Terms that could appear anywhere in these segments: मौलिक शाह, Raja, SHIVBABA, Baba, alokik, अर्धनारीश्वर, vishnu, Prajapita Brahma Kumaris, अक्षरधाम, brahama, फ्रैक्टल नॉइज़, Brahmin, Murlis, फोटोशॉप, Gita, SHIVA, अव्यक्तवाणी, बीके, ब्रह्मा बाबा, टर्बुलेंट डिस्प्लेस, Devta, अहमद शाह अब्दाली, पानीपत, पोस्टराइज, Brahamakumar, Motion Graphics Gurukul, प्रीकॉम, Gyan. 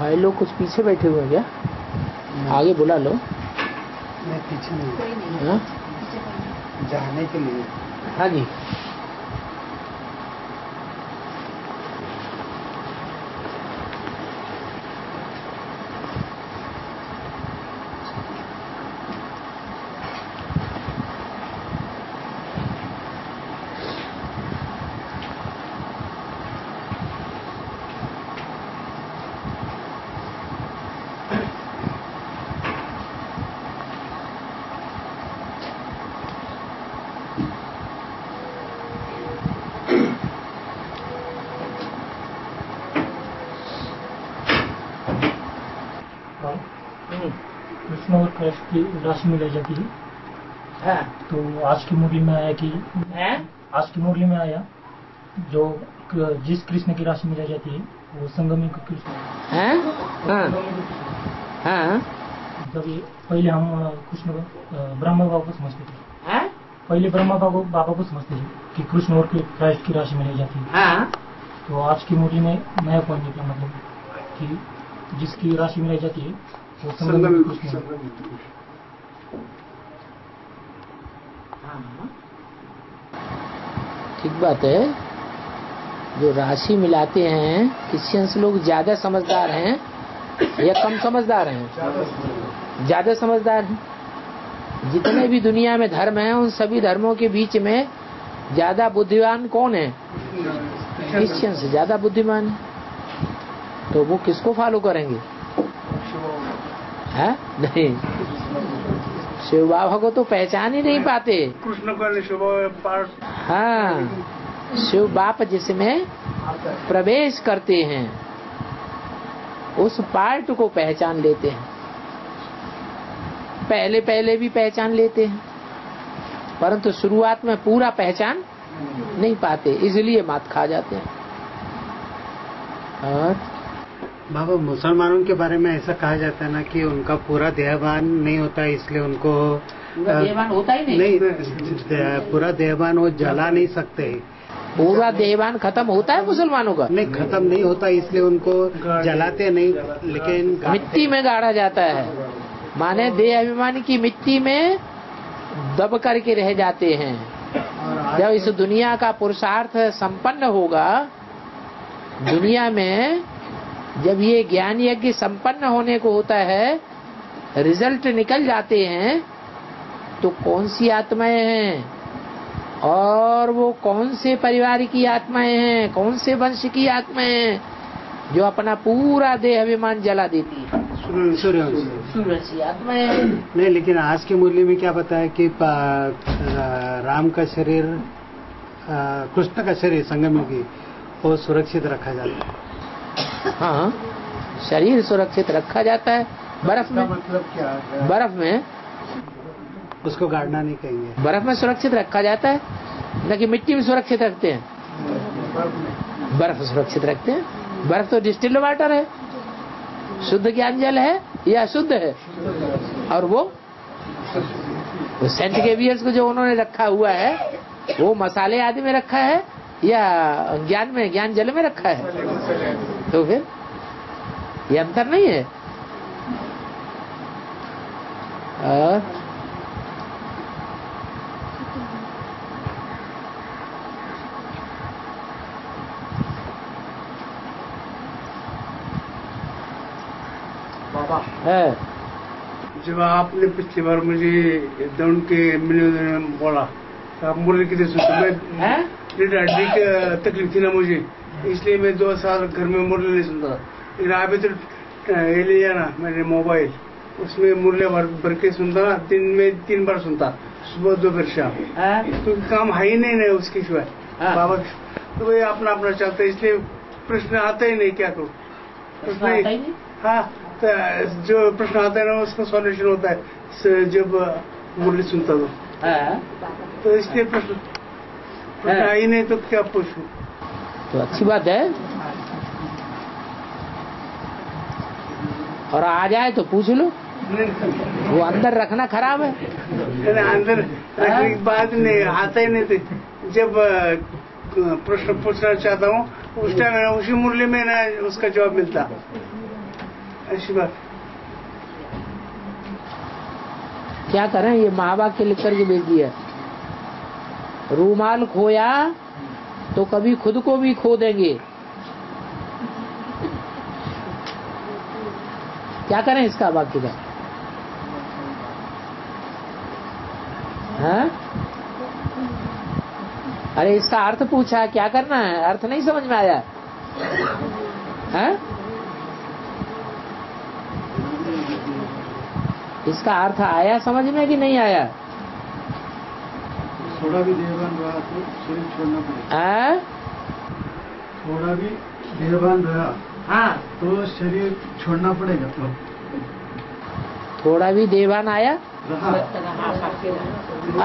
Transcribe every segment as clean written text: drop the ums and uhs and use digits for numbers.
भाई लोग कुछ पीछे बैठे हुए हैं क्या? आगे बुला लो। मैं पीछे नहीं, जाने के लिए। हाँ जी, राशि मिल जाती है। हाँ। तो आज की मुरली में आया कि आज की मुरली में आया जो जिस कृष्ण की राशि मिल जाती है वो संगमी को कृष्ण। हाँ? हाँ। हाँ। जब पहले हम कृष्ण ब्रह्मा बाबा को समझते थे। हाँ? पहले ब्रह्मा बाबा को समझते थे कि कृष्ण और क्राइस्ट की राशि मिल जाती है। हाँ? तो आज की मुरली में नया पॉइंट निकला, मतलब कि जिसकी राशि मिल जाती है वो संगमी कृष्ण। ठीक बात है, जो राशि मिलाते हैं क्रिश्चियंस लोग ज्यादा समझदार हैं या कम समझदार हैं? ज्यादा समझदार हैं। जितने भी दुनिया में धर्म हैं उन सभी धर्मों के बीच में ज्यादा बुद्धिमान कौन है? क्रिश्चियंस ज्यादा बुद्धिमान है। तो वो किसको फॉलो करेंगे? है नहीं, शिव बाबा को तो पहचान ही नहीं पाते। कृष्ण हाँ, शिव बाप जिसमें प्रवेश करते हैं उस पार्ट को पहचान लेते हैं। पहले पहले भी पहचान लेते हैं परंतु शुरुआत में पूरा पहचान नहीं पाते, इसलिए मात खा जाते हैं। और बाबा मुसलमानों के बारे में ऐसा कहा जाता है ना कि उनका पूरा देहबान नहीं होता, इसलिए उनको देहबान होता ही नहीं, पूरा देहबान वो जला नहीं सकते। पूरा देहबान खत्म होता है मुसलमानों का? नहीं, खत्म नहीं होता, इसलिए उनको जलाते नहीं, लेकिन मिट्टी में गाड़ा जाता है। माने देहाभिमान की मिट्टी में दब करके रह जाते हैं। जब इस दुनिया का पुरुषार्थ सम्पन्न होगा, दुनिया में जब ये ज्ञान यज्ञ संपन्न होने को होता है, रिजल्ट निकल जाते हैं, तो कौन सी आत्माएं हैं और वो कौन से परिवार की आत्माएं हैं, कौन से वंश की आत्माएं हैं जो अपना पूरा देह अभिमान जला देती है? सूर्यवंशी आत्माएं। नहीं, लेकिन आज के मुरली में क्या बताया कि राम का शरीर, कृष्ण का शरीर संगमयोगी को सुरक्षित रखा जाता है। हाँ, शरीर सुरक्षित रखा जाता है। बर्फ में, मतलब क्या है? बर्फ में उसको गाड़ना नहीं कहेंगे। बर्फ में सुरक्षित रखा जाता है ना, कि मिट्टी में सुरक्षित रखते हैं? बर्फ सुरक्षित रखते हैं। बर्फ तो डिस्टिल्ड वाटर है, शुद्ध ज्ञान जल है या शुद्ध है। और वो सेंट केवियर्स को जो उन्होंने रखा हुआ है वो मसाले आदि में रखा है या ज्ञान में, ज्ञान जल में रखा है? तो फिर ये अंतर नहीं है। और बाबा है, जब आपने पिछली बार मुझे एकदम के मिलियन बोला, आप मुरली की तकलीफ थी ना मुझे, इसलिए मैं 2 साल घर में मुरली नहीं सुनता। लेकिन आप ये ले जाना मैंने मोबाइल, उसमें मुरली भर के सुनता ना, दिन में 3 बार सुनता, सुबह दोपहर शाम। तो काम है ही नहीं उसके सिवाय बाबा, तो वही अपना अपना चलता है, इसलिए प्रश्न आता ही नहीं। क्या करूँ प्रश्न? हाँ, जो प्रश्न आता है ना उसका सॉल्यूशन होता है जब मुरली सुनता हूँ, तो इसलिए प्रश्न है ही नहीं, तो क्या पूछूं? तो अच्छी बात है, और आ जाए तो पूछ लो। वो अंदर रखना खराब है। अंदर रखने की बात नहीं, आता ही नहीं। जब प्रश्न पूछना चाहता हूँ उस टाइम उसी मुरली में ना उसका जवाब मिलता। ऐसी बात क्या करें। ये महावाक्य लिख करके भेज दिया, रूमाल खोया तो कभी खुद को भी खो देंगे। क्या करें इसका वाक्य का? अरे इसका अर्थ पूछा, क्या करना है? अर्थ नहीं समझ में आया है? इसका अर्थ आया समझ में कि नहीं आया? थोड़ा भी देहवान रहा तो शरीर छोड़ना पड़ेगा। थोड़ा भी देहवान रहा, हाँ तो शरीर छोड़ना पड़ेगा। तो थोड़ा भी देहवान आया रहा।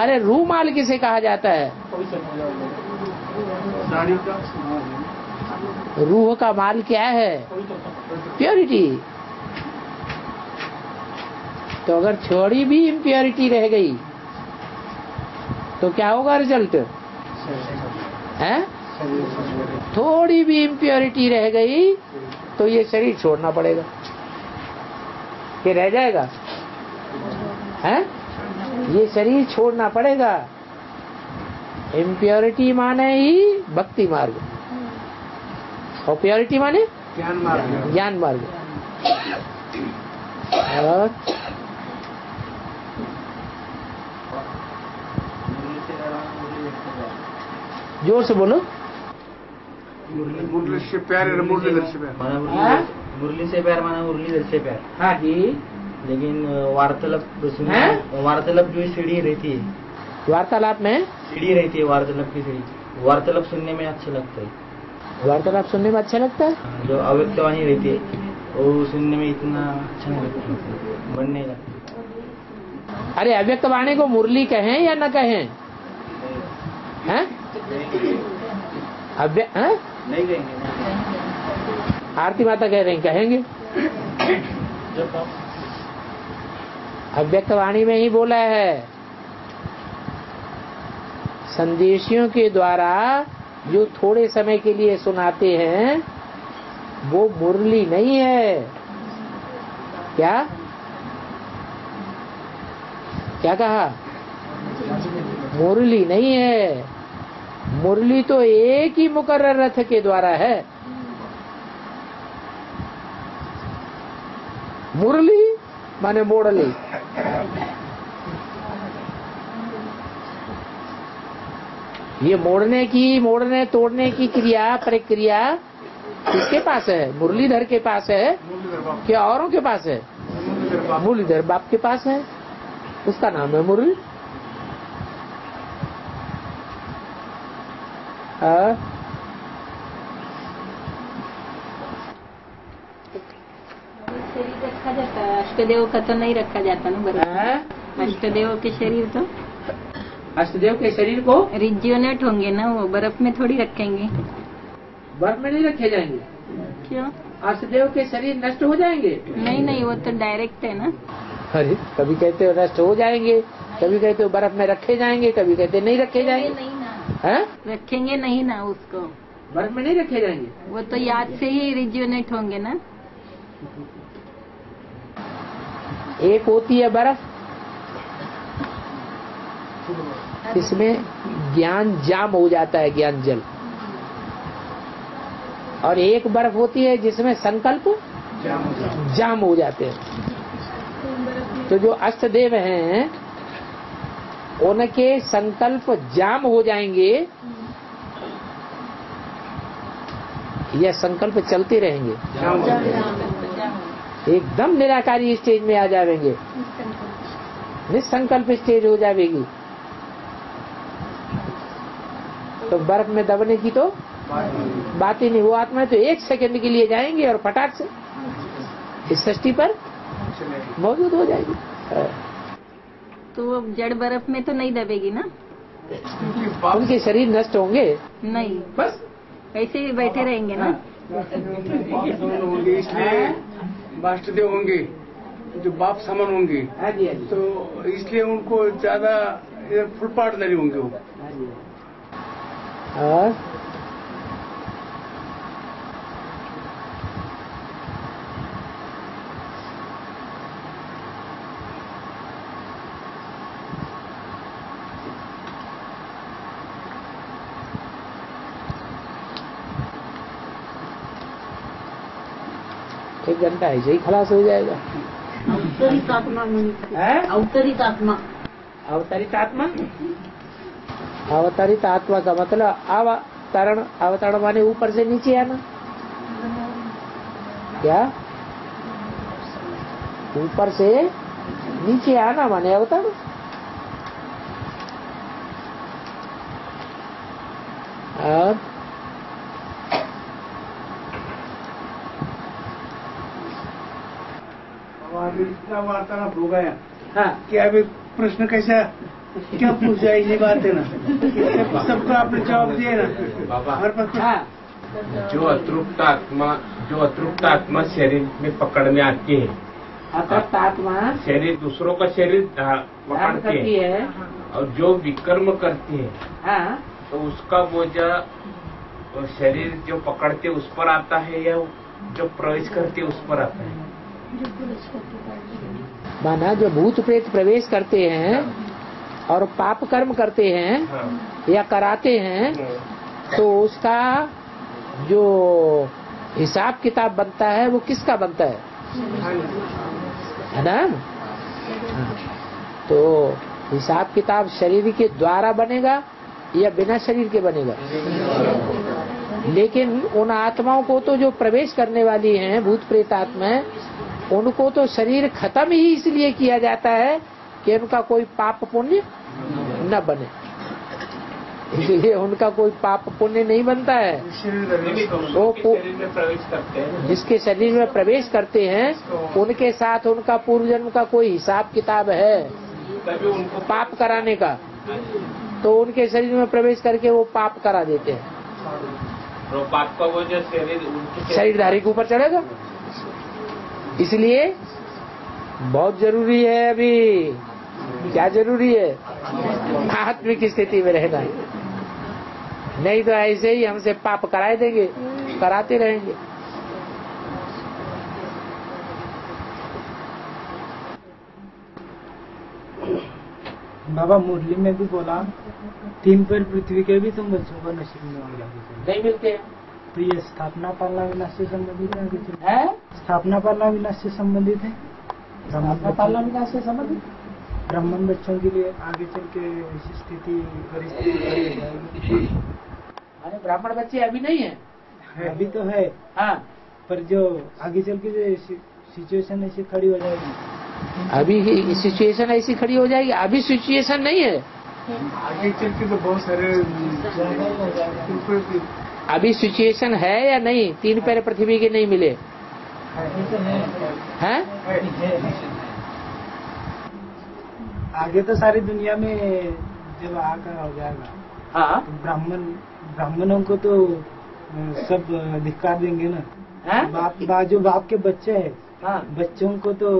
अरे रूमाल किसे कहा जाता है? रूह का माल क्या है? प्योरिटी। तो अगर छोड़ी भी इम्प्योरिटी रह गई तो क्या होगा रिजल्ट? है थोड़ी भी इम्प्योरिटी रह गई तो ये शरीर छोड़ना पड़ेगा। ये रह जाएगा, है ये शरीर छोड़ना पड़ेगा। इम्प्योरिटी माने ही भक्ति मार्ग और प्योरिटी माने ज्ञान मार्ग, ज्ञान मार्ग। जोर से बोलो। मुरली से प्यार, मुरली दल से प्यार, मुरली से प्यार माना मुरली दल से प्यार। हाँ जी, लेकिन वार्तालाप जो सीढ़ी रहती है, वार्तालाप में सीढ़ी रहती है, वार्तालाप की सीढ़ी। वार्तालाप सुनने में अच्छा लगता है, वार्तालाप सुनने में अच्छा लगता है। जो अव्यक्तवाणी रहती है वो सुनने में इतना अच्छा नहीं लगता, मन नहीं लगता। अरे अव्यक्तवाणी को मुरली कहें या न कहें? है नहीं कहेंगे। आरती माता कह रहे हैं कहेंगे। अव्यक्तवाणी में ही बोला है। संदेशियों के द्वारा जो थोड़े समय के लिए सुनाते हैं वो मुरली नहीं है। क्या क्या कहा? मुरली नहीं है। मुरली तो एक ही मुकर्रर रथ के द्वारा है। मुरली माने मोड़ली। ये मोड़ने की, मोड़ने तोड़ने की क्रिया प्रक्रिया किसके पास है? मुरलीधर के पास है क्या औरों के पास है? मुरलीधर बाप के पास है, उसका नाम है मुरली। शरीर रखा जाता है, अष्टदेव का तो नहीं रखा जाता ना बराबर। अष्टदेव के शरीर तो, अष्टदेव के शरीर को रिज्योनेट होंगे ना, वो बर्फ में थोड़ी रखेंगे। बर्फ में नहीं रखे जाएंगे। क्यों? अष्टदेव के शरीर नष्ट हो जाएंगे? नहीं नहीं, वो तो डायरेक्ट है ना। अरे कभी कहते हो नष्ट हो जाएंगे, कभी कहते हो बर्फ में रखे जाएंगे, कभी कहते नहीं रखे जाएंगे। नहीं ना, रखेंगे नहीं ना, उसको बर्फ में नहीं रखे जाएंगे। वो तो याद से ही रिज्योनेट होंगे ना। एक होती है बर्फ, इसमें ज्ञान जाम हो जाता है, ज्ञान जल। और एक बर्फ होती है जिसमें संकल्प जाम हो जाते हैं। तो जो अष्टदेव हैं उनके संकल्प जाम हो जाएंगे या संकल्प चलते रहेंगे? एकदम निराकारी स्टेज में आ जाएंगे, निसंकल्प स्टेज हो जाएगी। तो बर्फ में दबने की तो बात ही नहीं। वो आत्माएं तो एक सेकंड के लिए जाएंगे और फटाक से इस सृष्टि पर मौजूद हो जाएगी। तो वो जड़ बर्फ में तो नहीं दबेगी ना। उनके शरीर नष्ट होंगे नहीं, बस ऐसे ही बैठे रहेंगे ना। इसलिए वाष्टदेव होंगे जो बाप समान होंगे, तो इसलिए उनको ज्यादा फुटपाट नहीं होंगे वो। एक घंटा ऐसे ही खलास हो जाएगा। अवतरित आत्मा, अवतरित आत्मा, अवतरित आत्मा, अवतरित आत्मा का मतलब अवतरण, अवतरण माने ऊपर से नीचे आना। क्या? ऊपर से नीचे आना माने अवतरण। और इतना वार्तालाप हो गया। हाँ, क्या अभी प्रश्न कैसा क्या पूछ जाए, ये बात है ना, सबको आपने जवाब दिया ना हमारे पास। हाँ, जो अतृप्त आत्मा, जो अतृप्त आत्मा शरीर में पकड़ में आती है, अतृप्त आत्मा शरीर दूसरों का शरीर पकड़ती है और जो विकर्म करती है। हाँ, तो उसका बोझा शरीर जो पकड़ते उस पर आता है या जो प्रवेश करते उस पर आता है? माना जो भूत प्रेत प्रवेश करते हैं और पाप कर्म करते हैं। हाँ। या कराते हैं। हाँ। तो उसका जो हिसाब किताब बनता है वो किसका बनता है, है ना? तो हिसाब किताब शरीर के द्वारा बनेगा या बिना शरीर के बनेगा? लेकिन उन आत्माओं को तो जो प्रवेश करने वाली हैं भूत प्रेत आत्माएं, उनको तो शरीर खत्म ही इसलिए किया जाता है कि उनका कोई पाप पुण्य न बने, इसलिए उनका कोई पाप पुण्य नहीं बनता है। वो जिसके शरीर में प्रवेश करते हैं उनके साथ उनका पूर्व जन्म का कोई हिसाब किताब है उनको पाप कराने का, तो उनके शरीर में प्रवेश करके वो पाप करा देते हैं। तो पाप का वो जो शरीरधारी के ऊपर चढ़ेगा, इसलिए बहुत जरूरी है। अभी क्या जरूरी है? आत्मिक स्थिति में रहना, नहीं तो ऐसे ही हमसे पाप कराए देंगे, कराते रहेंगे। बाबा मुरली में भी बोला तीन पर पृथ्वी के भी तुम बच्चों का नसीब में नहीं मिलते हैं। तो ये स्थापना पालना विनाश से संबंधित है? स्थापना पालना विनाश से संबंधित है, स्थापना पालना विनाश से संबंधित। ब्राह्मण बच्चों के लिए आगे चल के ऐसी स्थिति। अरे ब्राह्मण बच्चे अभी नहीं है, अभी तो है। हाँ, पर जो आगे चल के सिचुएशन ऐसी खड़ी हो जाएगी, अभी सिचुएशन ऐसी खड़ी हो जाएगी, अभी सिचुएशन नहीं है, आगे चल के तो बहुत सारे। अभी सिचुएशन है या नहीं? तीन पैर पृथ्वी के नहीं मिले हैं, आगे तो सारी दुनिया में जब आकर हो जाएगा। हाँ, तो ब्राह्मणों को तो सब धिक्कार देंगे ना। हाँ? जो बाप के बच्चे हैं। हाँ? बच्चों को तो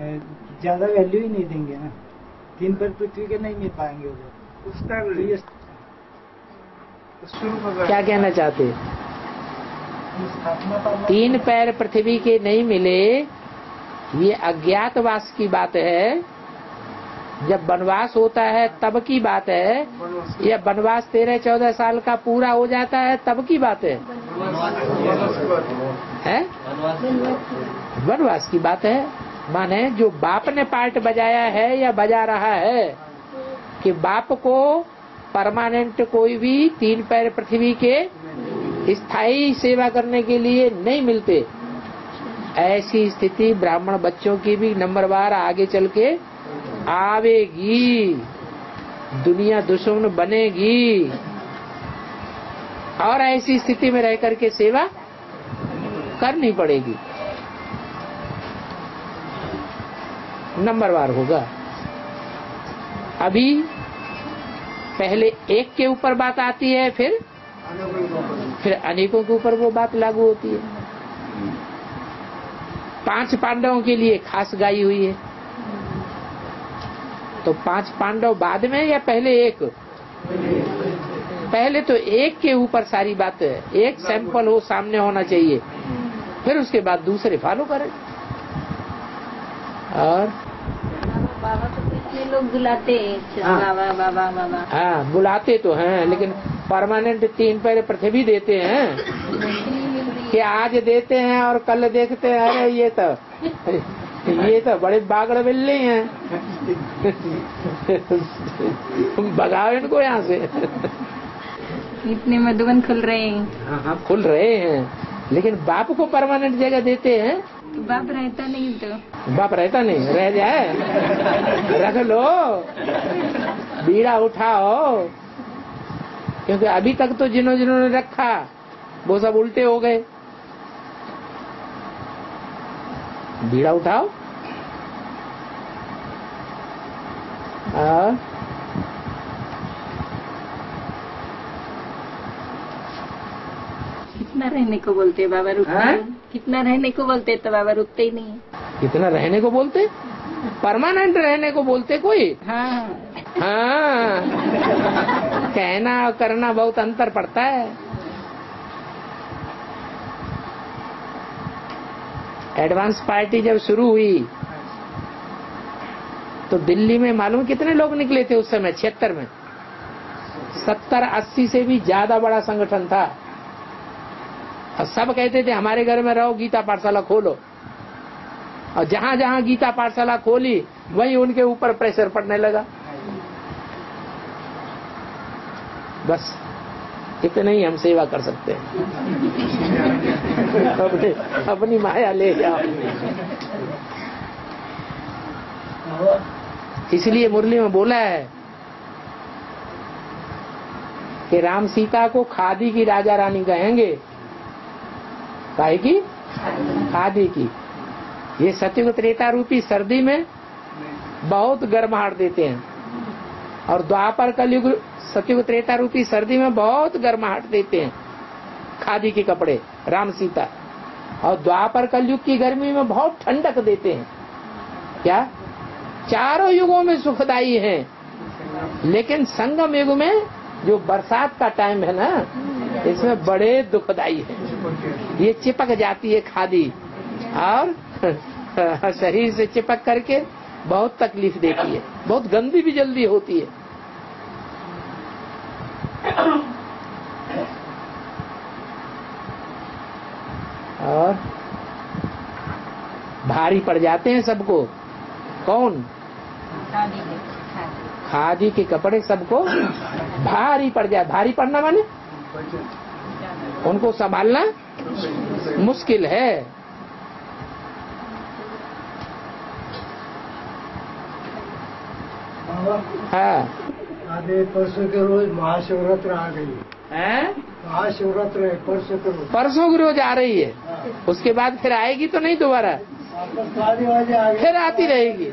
ज्यादा वैल्यू ही नहीं देंगे ना, तीन पर पृथ्वी के नहीं मिल पाएंगे उधर। उसका क्या कहना चाहते हैं? तीन पैर पृथ्वी के नहीं मिले, ये अज्ञातवास की बात है, जब वनवास होता है तब की बात है, या वनवास 13-14 साल का पूरा हो जाता है तब की बात है, वनवास की बात है। माने जो बाप ने पार्ट बजाया है या बजा रहा है कि बाप को परमानेंट कोई भी तीन पैर पृथ्वी के स्थायी सेवा करने के लिए नहीं मिलते, ऐसी स्थिति ब्राह्मण बच्चों की भी नंबरवार आगे चल के आवेगी, दुनिया दुश्मन बनेगी, और ऐसी स्थिति में रह करके सेवा करनी पड़ेगी, नंबरवार होगा। अभी पहले एक के ऊपर बात आती है, फिर अनेकों के ऊपर वो बात लागू होती है। 5 पांडवों के लिए खास गाई हुई है, तो 5 पांडव बाद में या पहले एक? पहले तो एक के ऊपर सारी बात है, एक सैंपल हो सामने होना चाहिए, फिर उसके बाद दूसरे फॉलो करें। और बाबा तो कितने लोग बुलाते हैं। हाँ, बाबा। हाँ, बुलाते तो हैं, लेकिन परमानेंट तीन पैर पृथ्वी देते हैं कि आज देते हैं और कल देखते हैं, अरे ये तो बड़े बागड़ बिल्ली हैं, तुम भगाओ इनको यहाँ से। इतने मधुबन खुल रहे हैं। हाँ खुल रहे हैं, लेकिन बाप को परमानेंट जगह देते हैं तो बाप रहता नहीं, तो बाप रहता नहीं, रह जाए रख लो, बीड़ा उठाओ, क्योंकि अभी तक तो जिन्होंने रखा वो सब उल्टे हो गए। बीड़ा उठाओ कितना रहने को बोलते बाबा, रुकते कितना रहने को बोलते तो बाबा रुकते ही नहीं। कितना रहने को बोलते, परमानेंट रहने को बोलते कोई। हाँ कहना और करना बहुत अंतर पड़ता है। एडवांस पार्टी जब शुरू हुई तो दिल्ली में मालूम कितने लोग निकले थे उस समय 76 में, 70-80 से भी ज्यादा बड़ा संगठन था। और सब कहते थे हमारे घर में रहो, गीता पाठशाला खोलो, और जहां जहां गीता पाठशाला खोली वहीं उनके ऊपर प्रेशर पड़ने लगा। बस इतना ही हम सेवा कर सकते हैं, अपनी माया ले जाओ। इसलिए मुरली में बोला है कि राम सीता को खादी की राजा रानी कहेंगे, काहे की खादी की। ये सतयुग त्रेता रूपी सर्दी में बहुत गर्माहट देते हैं, और द्वापर कलयुग सतयुग त्रेता रूपी सर्दी में बहुत गर्माहट देते हैं खादी के कपड़े राम सीता, और द्वापर कलयुग की गर्मी में बहुत ठंडक देते हैं। क्या चारों युगों में सुखदायी है, लेकिन संगम युग में जो बरसात का टाइम है ना, इसमें बड़े दुखदायी है। ये चिपक जाती है खादी और शरीर से चिपक करके बहुत तकलीफ देती है, बहुत गंदी भी जल्दी होती है। और भारी पड़ जाते हैं सबको, कौन खादी के कपड़े सबको भारी पड़ जाए। भारी पड़ना माने उनको संभालना मुश्किल है। हाँ आधे परसों के रोज महाशिवरात्र आ गई है, महाशिवरात्र है परसों के रोज, परसों के रोज आ रही है। उसके बाद फिर आएगी तो नहीं दोबारा, फिर आती रहेगी।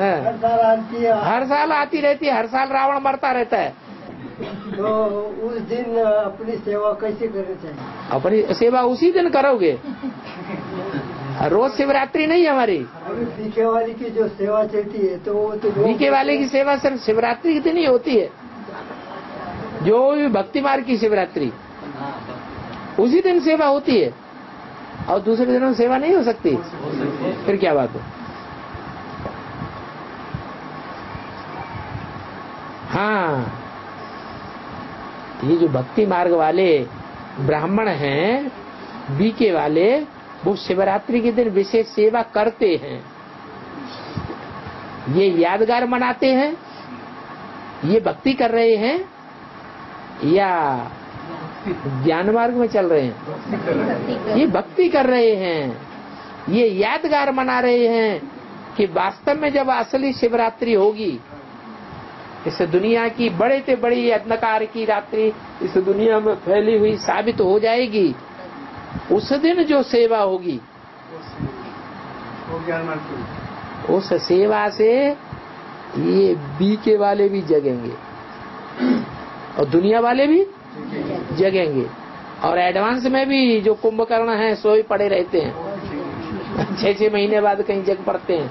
हर साल आती है, हर साल आती रहती है, हर साल रावण मरता रहता है। तो उस दिन अपनी सेवा कैसे करनी चाहिए? अपनी सेवा उसी दिन करोगे, रोज शिवरात्रि नहीं है हमारी। बीके वाले की जो सेवा चलती है तो वो तो बीके वाले की सेवा सिर्फ शिवरात्रि की दिन ही होती है, जो भी भक्ति मार्ग की शिवरात्रि उसी दिन सेवा होती है, और दूसरे दिनों सेवा नहीं हो सकती, फिर क्या बात है। हाँ ये जो भक्ति मार्ग वाले ब्राह्मण हैं बीके वाले, वो शिवरात्रि के दिन विशेष सेवा करते हैं, ये यादगार मनाते हैं, ये भक्ति कर रहे हैं या ज्ञान मार्ग में चल रहे हैं। ये भक्ति कर रहे हैं, ये यादगार मना रहे हैं कि वास्तव में जब असली शिवरात्रि होगी, इस दुनिया की बड़े से बड़ी अंधकार की रात्रि इस दुनिया में फैली हुई साबित हो जाएगी, उस दिन जो सेवा होगी उस सेवा से ये बीके वाले भी जगेंगे और दुनिया वाले भी जगेंगे, और एडवांस में भी जो कुंभकर्ण है सोए पड़े रहते हैं, 6-6 महीने बाद कहीं जग पड़ते हैं,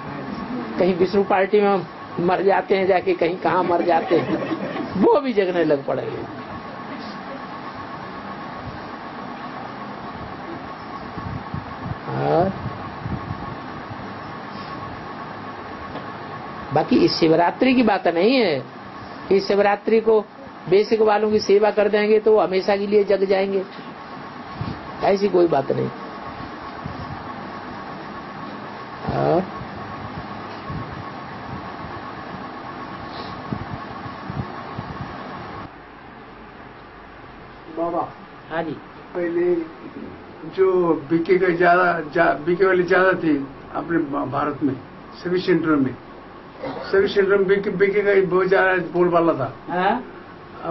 कहीं विष्णु पार्टी में मर जाते हैं जाके, कहीं कहाँ मर जाते हैं, वो भी जगने लग पड़ेंगे। बाकी इस शिवरात्रि की बात नहीं है कि इस शिवरात्रि को बेसिक वालों की सेवा कर देंगे तो वो हमेशा के लिए जग जाएंगे। ऐसी कोई बात नहीं। हाँ बाबा, हाँ जी, पहले जो बीके का बीके वाली ज्यादा थी अपने भारत में, सभी सेंटर में बीके का बहुत ज्यादा बोलबाला था। हाँ?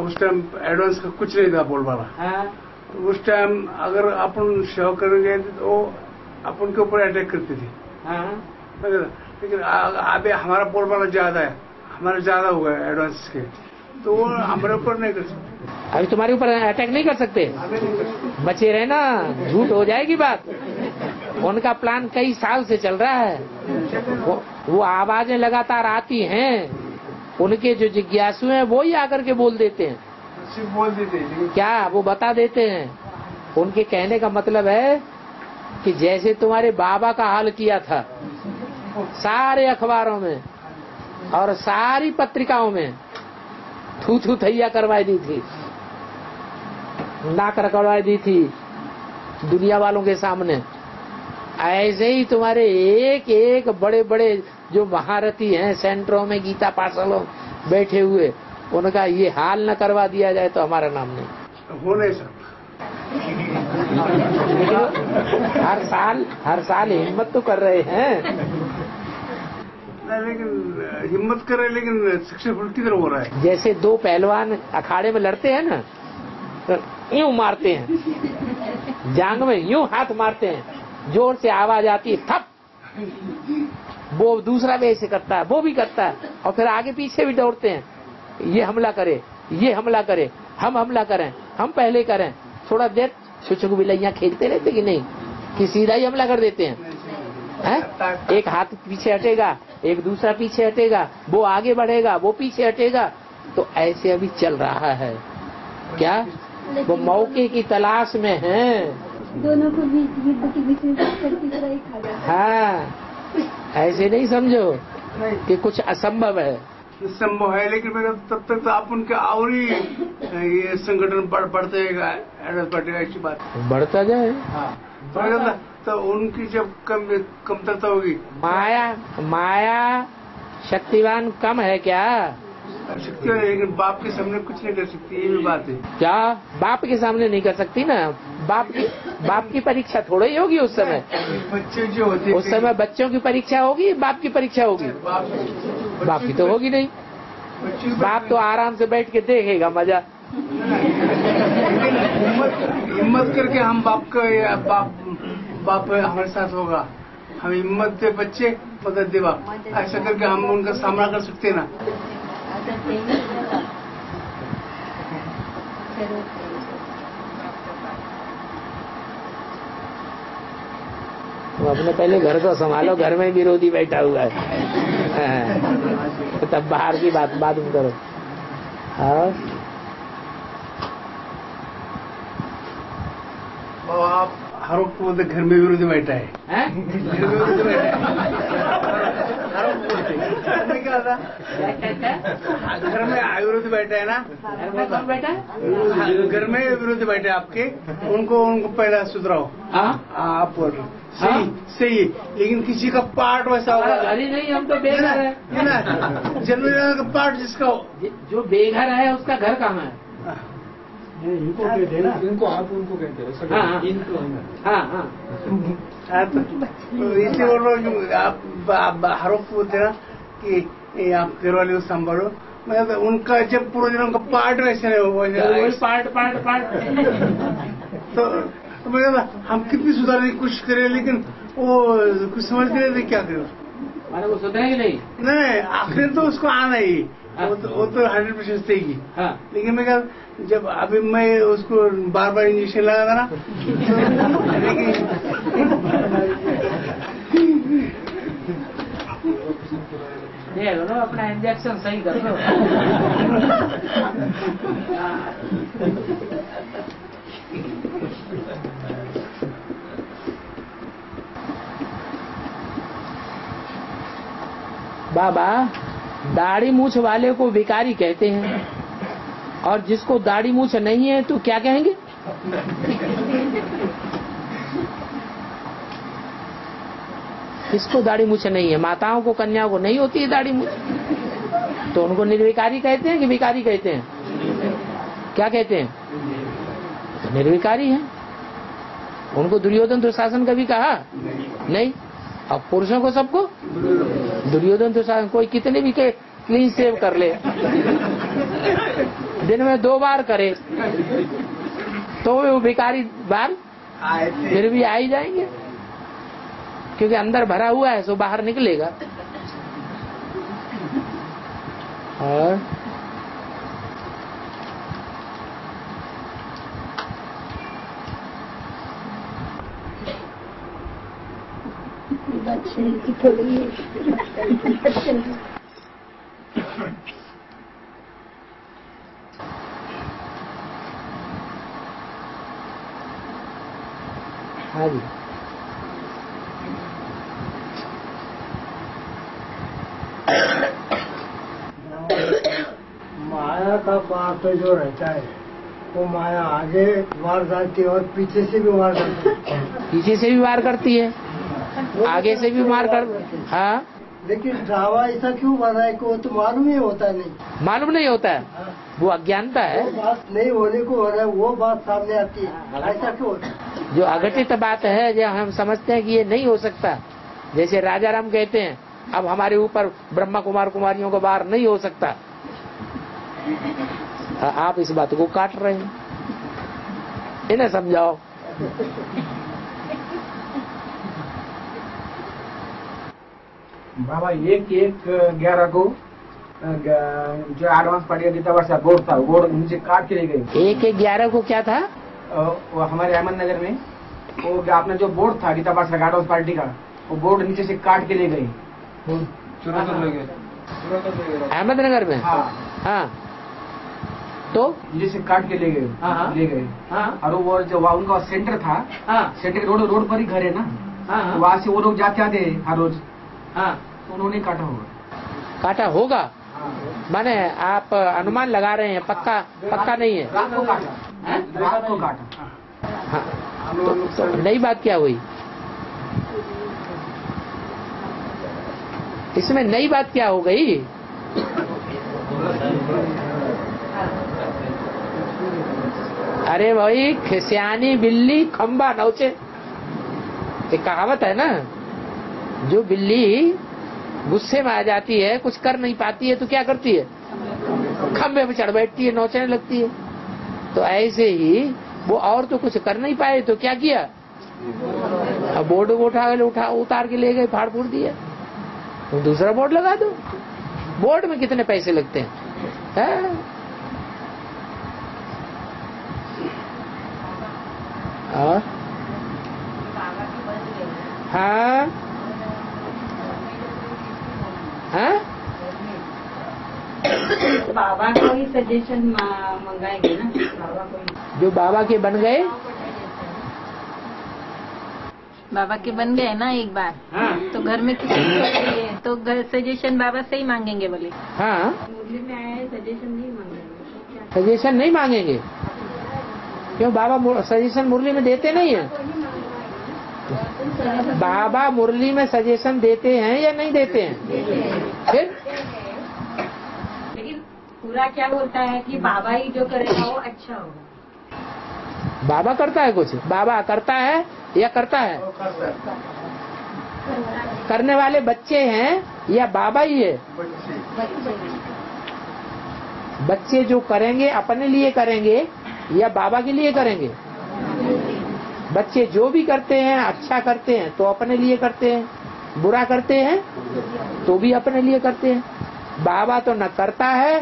उस टाइम एडवांस का कुछ नहीं था बोलबाला। हाँ? तो उस टाइम अगर अपन सेवा करने गए थे तो अपन के ऊपर अटैक करते थे। हाँ? लेकिन अब हमारा बोलबाला ज्यादा है, हमारा ज्यादा हुआ है एडवांस के, तो वो हमारे ऊपर नहीं कर सकते। अभी तुम्हारे ऊपर अटैक नहीं कर सकते, बचे रहना, झूठ हो जाएगी बात। उनका प्लान कई साल से चल रहा है, वो आवाजें लगातार आती हैं, उनके जो जिज्ञासु हैं वो ही आकर के बोल देते हैं। क्या वो बता देते हैं। उनके कहने का मतलब है कि जैसे तुम्हारे बाबा का हाल किया था सारे अखबारों में और सारी पत्रिकाओं में थू थू थैया करवाई दी थी, नाक रखवाई दी थी दुनिया वालों के सामने, ऐसे ही तुम्हारे एक एक बड़े बड़े जो महारथी हैं सेंटरों में गीता पाठशालों बैठे हुए, उनका ये हाल न करवा दिया जाए तो हमारा नाम नहीं हो नहीं सकता। हर साल हिम्मत तो कर रहे हैं, लेकिन हिम्मत कर रहे, लेकिन सक्सेसफुल किधर हो रहा है। जैसे दो पहलवान अखाड़े में लड़ते हैं ना, तो यूं मारते हैं जांग में, यूं हाथ मारते हैं, जोर से आवाज आती है थप, वो दूसरा भी ऐसे करता है, वो भी करता है, और फिर आगे पीछे भी दौड़ते हैं, ये हमला करे, हम हमला करें, हम पहले करें, थोड़ा देर छुछुक बिलैया खेलते रहते कि नहीं, कि सीधा ही हमला कर देते हैं। है? एक हाथ पीछे हटेगा, एक दूसरा पीछे हटेगा, वो आगे बढ़ेगा, वो पीछे हटेगा, तो ऐसे अभी चल रहा है। क्या वो मौके की तलाश में हैं? दोनों को बीच के बीच में। हाँ, ऐसे नहीं समझो कि कुछ असंभव है, संभव है, लेकिन तब तक तो आप उनके और ही ये संगठन बढ़ते जाएगा, अच्छी बात बढ़ता जाए। हाँ, तो उनकी जब कमतरता होगी, माया शक्तिवान कम है क्या, शक्तिवान, लेकिन बाप के सामने कुछ नहीं कर सकती, ये भी बात है। क्या बाप के सामने नहीं कर सकती ना, बाप की परीक्षा थोड़ी ही होगी उस समय, बच्चे जो होते उस समय बच्चों की परीक्षा होगी, बाप की परीक्षा होगी, बाप की तो होगी नहीं, बाप तो आराम से बैठ के देखेगा मजा। हिम्मत करके हम बाप हमारे साथ होगा, हम हिम्मत दे बच्चे मदद दे बाप, ऐसा करके हम उनका सामना कर सकते ना। तो अपने पहले घर को संभालो, घर में विरोधी बैठा हुआ है, तब बाहर की बात मालूम करो। हाँ आप हर वक्त घर में विरोधी बैठा है, घर में विरोधी बैठा है ना, घर में विरोधी बैठे आपके, उनको पहला सुधराओ। आप सही, लेकिन किसी का पार्ट वैसा होगा नहीं, हम तो बेघर है ना, जनरल का पार्ट जिसका जो बेघर है उसका घर कहाँ है, इनको कहते हैं ना, इनको आप उनको कहते हैं, इसे बोलो आप हर वक्त बोलते ना कि आप घर वाले को संभालो, मतलब उनका जब पूरे दिन उनका पार्ट वैसे नहीं, पार्ट तो मतलब हम कितनी सुधारने की कोशिश करें, लेकिन वो कुछ समझते नहीं, क्या करें मैंने वो सुधरेंगे नहीं, आखिर तो उसको आना ही, वो तो 100% देगी। हाँ। लेकिन मैं कहा जब अभी मैं उसको बार इंजेक्शन लगा था ना, तो अपना इंजेक्शन सही कर दो। बाबा दाढ़ी मूछ वाले को भिखारी कहते हैं, और जिसको दाढ़ी मूछ नहीं है तो क्या कहेंगे। किसको दाढ़ी मूछ नहीं है? माताओं को, कन्याओं को नहीं होती है दाढ़ी मूछ, तो उनको निर्विकारी कहते हैं कि विकारी कहते हैं? क्या कहते हैं? तो निर्विकारी है। उनको दुर्योधन दुशासन कभी कहा नहीं। अब पुरुषों को सबको दुर्योधन दुशासन, कोई कितने भी के क्लीन सेव कर ले, दिन में 2 बार करे तो वो भिखारी बार फिर भी आ ही जाएंगे, क्योंकि अंदर भरा हुआ है सो बाहर निकलेगा। और हाँ जी, माया का पाप जो रहता है वो माया आगे वार जाती है और पीछे से भी वार करती है, पीछे से भी वार करती है, आगे से भी वार करती है। हाँ, लेकिन दावा ऐसा क्यों बना है कि वो तो मालूम ही होता नहीं, मालूम नहीं होता है। हाँ। वो अज्ञानता है, वो बात नहीं होने को हो रहा है, वो बात सामने आती है, ऐसा क्यों होता है? जो अघटित बात है, जो हम समझते हैं कि ये नहीं हो सकता, जैसे राजा राम कहते हैं अब हमारे ऊपर ब्रह्मा कुमार कुमारियों का वार नहीं हो सकता, आप इस बात को काट रहे हैं, इन्हें समझाओ। बाबा 1-1-11 को जो एडवांस प्रतियोगिता वर्ष था बोर्ड था, बोर्ड मुझे काट के ले गई। 1-1-11 को क्या था? वो हमारे अहमदनगर में वो आपने जो बोर्ड था गीता वर्ष का एडवांस पार्टी का, वो बोर्ड नीचे से काट के ले गई, चुरा कर ले गए अहमदनगर में। हाँ हाँ, तो नीचे से काट के ले गए, ले गए। और वो जो उनका सेंटर था, सेंटर रोड पर ही घर है ना, वहाँ से वो लोग जाते आते हैं हर रोज। हाँ, तो उन्होंने काटा होगा, काटा होगा। हाँ। माने आप अनुमान लगा रहे हैं, पक्का पक्का नहीं है। रात को काटा, रात को काटा। हाँ, तो नई बात क्या हुई इसमें? नई बात क्या हो गई? अरे भाई, खिसियानी बिल्ली खम्बा नौचे, एक कहावत है ना। जो बिल्ली गुस्से में आ जाती है, कुछ कर नहीं पाती है, तो क्या करती है? खम्भे पे चढ़ बैठती है, नोचने लगती है। तो ऐसे ही वो और तो कुछ कर नहीं पाए, तो क्या किया? अब बोर्ड उठा उतार के ले गए, फाड़ फूट दिया, तो दूसरा बोर्ड लगा दो। बोर्ड में कितने पैसे लगते हैं? हाँ हाँ हाँ? बाबा को ही सजेशन मंगाएंगे ना, बाबा को जो बाबा के बन गए, बाबा के बन गए ना एक बार। हाँ। तो घर में किसी तो घर सजेशन बाबा से ही मांगेंगे बोले। हाँ, मुरली में आया है, सजेशन नहीं मांगेंगे। सजेशन नहीं मांगेंगे क्यों? बाबा सजेशन मुरली में देते नहीं है। बाबा मुरली में सजेशन देते हैं या नहीं देते हैं? फिर लेकिन पूरा क्या होता है कि बाबा ही जो करेगा वो अच्छा होगा। बाबा करता है कुछ? बाबा करता है या करता है? करने वाले बच्चे हैं या बाबा ही है? बच्चे जो करेंगे अपने लिए करेंगे या बाबा के लिए करेंगे? बच्चे जो भी करते हैं अच्छा करते हैं तो अपने लिए करते हैं, बुरा करते हैं तो भी अपने लिए करते हैं। बाबा तो न करता है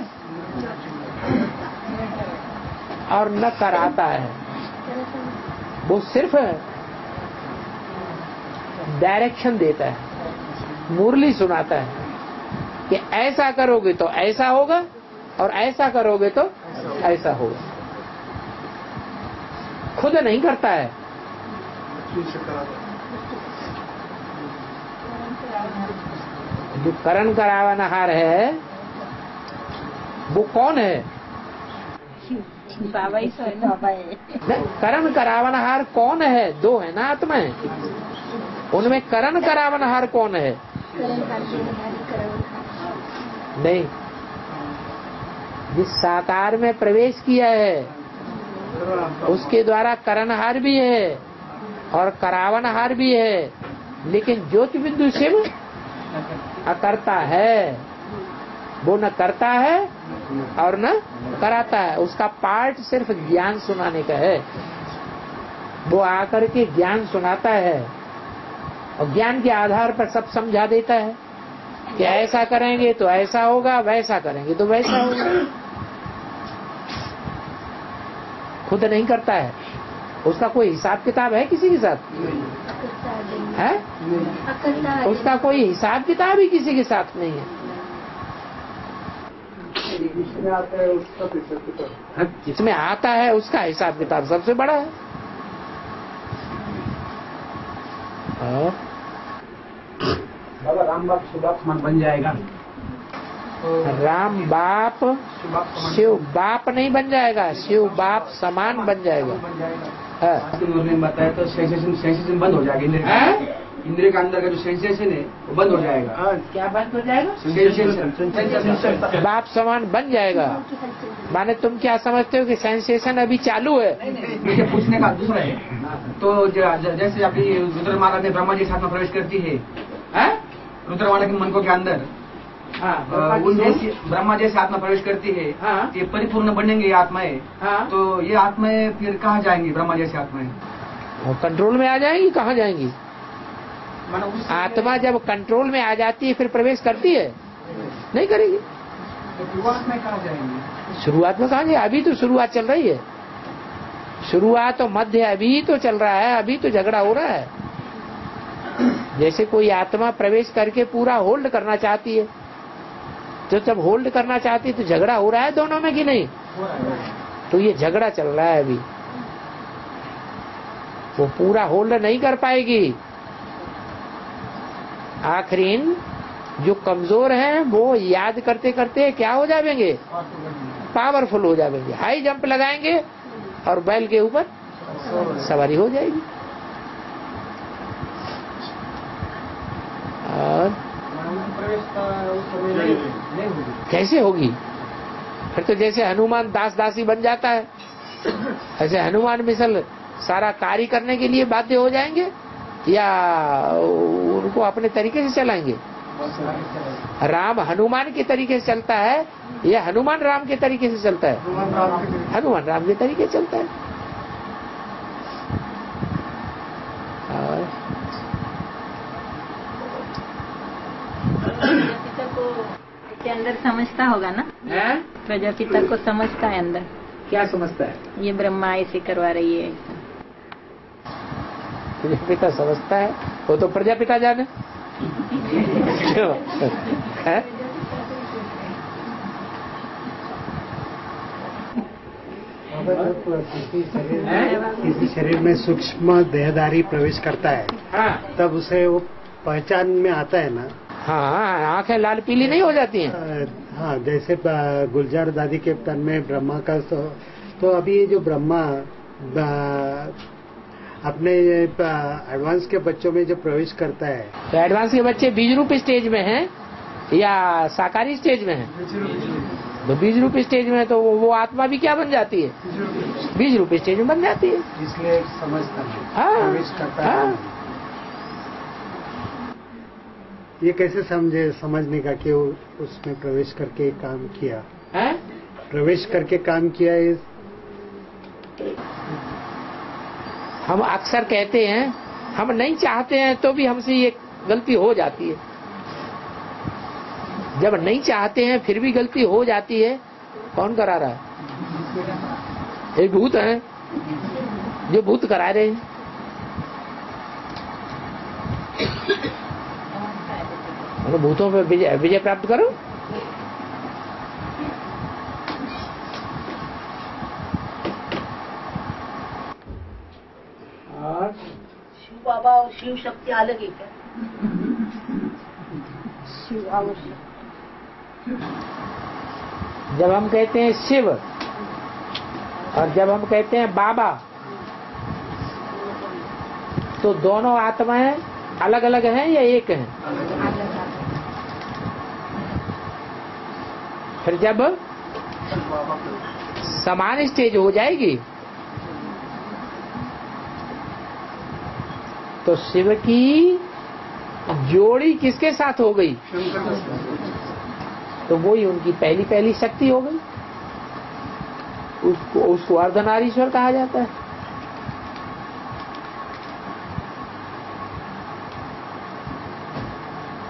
और न कराता है, वो सिर्फ डायरेक्शन देता है, मुरली सुनाता है कि ऐसा करोगे तो ऐसा होगा और ऐसा करोगे तो ऐसा होगा। खुद नहीं करता है। जो करण करावा नहार है वो कौन है? बाबा ही है ना। करण करावा नहार कौन है? दो है ना आत्माएं, उनमें करण करावनहार कौन है? नहीं, जिस साकार में प्रवेश किया है उसके द्वारा करणहार भी है और करावनहार भी है, लेकिन ज्योति बिंदु शिव अकर्ता है, वो न करता है और न कराता है। उसका पार्ट सिर्फ ज्ञान सुनाने का है, वो आकर के ज्ञान सुनाता है और ज्ञान के आधार पर सब समझा देता है कि ऐसा करेंगे तो ऐसा होगा, वैसा करेंगे तो वैसा होगा। खुद नहीं करता है, उसका कोई हिसाब किताब है किसी के साथ? है, उसका कोई हिसाब किताब ही किसी के साथ नहीं है। जिसमें आता है उसका हिसाब किताब सबसे बड़ा है। बाबा राम बाप शिव बाप समान बन जाएगा? राम बाप शिव बाप नहीं बन जाएगा, शिव बाप समान बन जाएगा। उन्होंने बताया तो सेंसेशन बंद हो जाएगा, इंद्रिय का अंदर का जो सेंसेशन है वो बंद हो जाएगा। क्या बंद हो जाएगा? बाप समान बन जाएगा। माने तुम क्या समझते हो कि सेंसेशन अभी चालू है? मुझे पूछने का दूसरा है, तो जैसे अभी रुद्रमाला ने ब्रह्मा जी के साथ में प्रवेश करती है, रुद्रमाला के मन को के अंदर ब्रह्मा जैसे आत्मा प्रवेश करती है, ये परिपूर्ण बनेंगे आत्माएं, तो ये आत्माएं फिर कहाँ जाएंगी? ब्रह्मा जैसे आत्माएं कंट्रोल में आ जाएंगी, कहाँ जाएंगी? आत्मा जब कंट्रोल में आ जाती है फिर प्रवेश करती है? नहीं करेगी। तो शुरुआत में कहाँ जाएंगी? शुरुआत में कहाँ जाए? अभी तो शुरुआत चल रही है, शुरुआत और मध्य अभी तो चल रहा है, अभी तो झगड़ा हो रहा है। जैसे कोई आत्मा प्रवेश करके पूरा होल्ड करना चाहती है, तो जब होल्ड करना चाहती है तो झगड़ा हो रहा है दोनों में कि नहीं? तो ये झगड़ा चल रहा है अभी, वो पूरा होल्ड नहीं कर पाएगी। आखिरीन जो कमजोर हैं वो याद करते करते क्या हो जाएंगे? पावरफुल हो जाएंगे, हाई जंप लगाएंगे और बैल के ऊपर सवारी हो जाएगी। और कैसे होगी फिर? तो जैसे हनुमान दास दासी बन जाता है, ऐसे हनुमान मिसल सारा कार्य करने के लिए बाध्य हो जाएंगे या उनको अपने तरीके से चलाएंगे? राम हनुमान के तरीके से चलता है या हनुमान राम के तरीके से चलता है? हनुमान राम के तरीके से चलता है। प्रजापिता को के अंदर समझता होगा ना? प्रजापिता को समझता है अंदर? क्या समझता है? ये ब्रह्मा ऐसे करवा रही है, प्रजापिता समझता है। वो तो प्रजापिता जाने। किसी शरीर में सूक्ष्म देहधारी प्रवेश करता है, तब उसे वो पहचान में आता है ना? हाँ, आंखें लाल पीली नहीं हो जाती हैं? हाँ, जैसे गुलजार दादी के तन में ब्रह्मा का, तो अभी ये जो ब्रह्मा अपने एडवांस के बच्चों में जो प्रवेश करता है, तो एडवांस के बच्चे बीज रूप स्टेज में हैं या साकारी स्टेज में हैं? तो बीज रूप स्टेज में, तो वो आत्मा भी क्या बन जाती है? बीज रूप स्टेज में बन जाती है, इसलिए समझता है। हाँ, प्रवेश करता है। ये कैसे समझे, समझने का कि उसमें प्रवेश करके काम किया है? प्रवेश करके काम किया है। हम अक्सर कहते हैं, हम नहीं चाहते हैं तो भी हमसे ये गलती हो जाती है। जब नहीं चाहते हैं फिर भी गलती हो जाती है, कौन करा रहा है? ये भूत है जो भूत करा रहे हैं। भूतों पे विजय प्राप्त करो। और शिव बाबा और शिव शक्ति अलग है क्या? शिव और शक्ति, जब हम कहते हैं शिव और जब हम कहते हैं बाबा, तो दोनों आत्माएं अलग अलग हैं या एक हैं? फिर जब समान स्टेज हो जाएगी तो शिव की जोड़ी किसके साथ हो गई? तो वही उनकी पहली पहली शक्ति हो गई। उसको अर्धनारीश्वर कहा जाता है।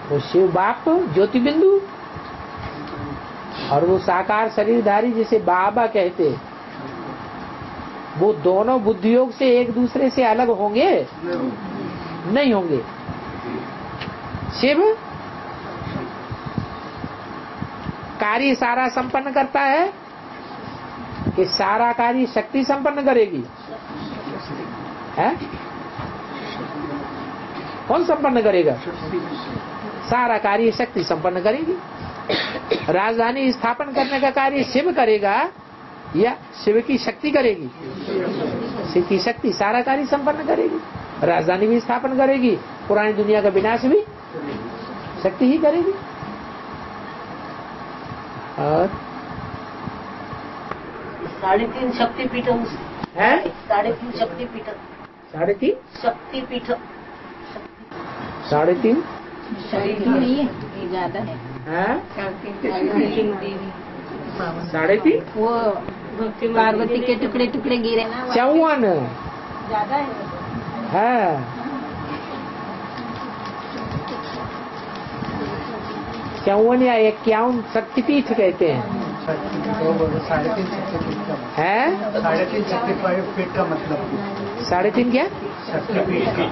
वो शिव बाप ज्योति बिंदु और वो साकार शरीरधारी जिसे बाबा कहते हैं, वो दोनों बुद्धियोग से एक दूसरे से अलग होंगे? नहीं होंगे। शिव कार्य सारा संपन्न करता है कि सारा कार्य शक्ति संपन्न करेगी? है कौन संपन्न करेगा? सारा कार्य शक्ति संपन्न करेगी। राजधानी स्थापन करने का कार्य शिव करेगा या शिव की शक्ति करेगी? शिव की शक्ति सारा कार्य संपन्न करेगी। राजधानी भी स्थापन करेगी, पुरानी दुनिया का विनाश भी शक्ति ही करेगी। और 3.5 शक्तिपीठों है 3.5 शक्तिपीठ 3.5 शक्तिपीठ 3.5 ज्यादा है 3.5 वो पार्वती के टुकड़े टुकड़े गिरे ना 54 ज्यादा है 54 या 51 शक्तिपीठ कहते हैं। है 3.5 शक्तिपीठ का मतलब 3.5 क्या? शक्तिपीठ का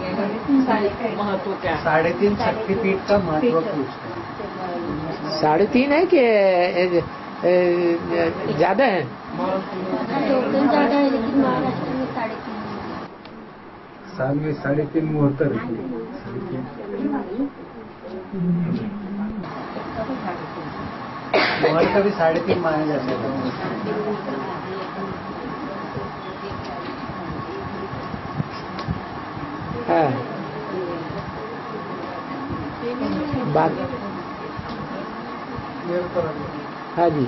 महत्व क्या? 3.5 शक्तिपीठ का महत्व पूछते 3.5 है कि ज्यादा है? साल में 3.5 मुहूर्त मुहूर्त भी 3.5 माना जाता है। बात हाँ जी